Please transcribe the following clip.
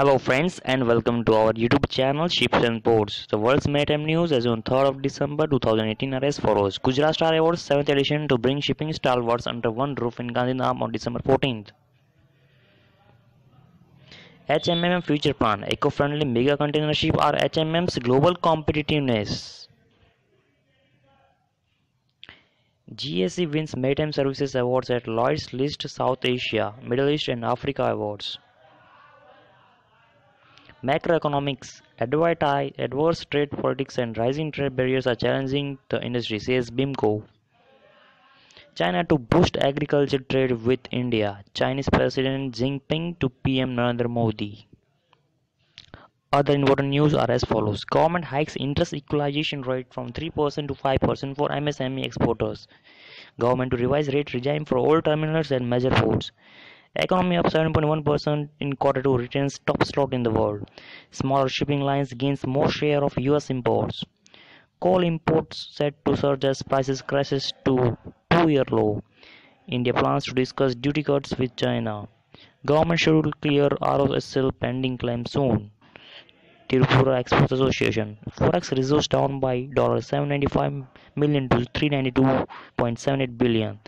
Hello friends and welcome to our YouTube channel Ships and Ports. The world's maritime news as on 3rd of December 2018 are as follows. Gujarat Star Awards 7th edition to bring shipping stalwarts under one roof in Gandhinaam on December 14th. HMM Future Plan. Eco-friendly mega container ship are HMM's global competitiveness. GSC wins Maritime Services Awards at Lloyd's List South Asia, Middle East and Africa Awards. Macroeconomics, adverse trade politics and rising trade barriers are challenging the industry, says BIMCO. China to boost agricultural trade with India, Chinese President Xi Jinping to PM Narendra Modi. Other important news are as follows. Government hikes interest equalization rate from 3% to 5% for MSME exporters. Government to revise rate regime for all terminals and major ports. Economy up 7.1% in quarter 2 retains top slot in the world. Smaller shipping lines gains more share of US imports. Coal imports set to surge as prices crashes to two-year low. India plans to discuss duty cuts with China. Government should clear ROSL pending claim soon. Tirupura Exports Association. Forex reserves down by $795 million to $392.78 billion.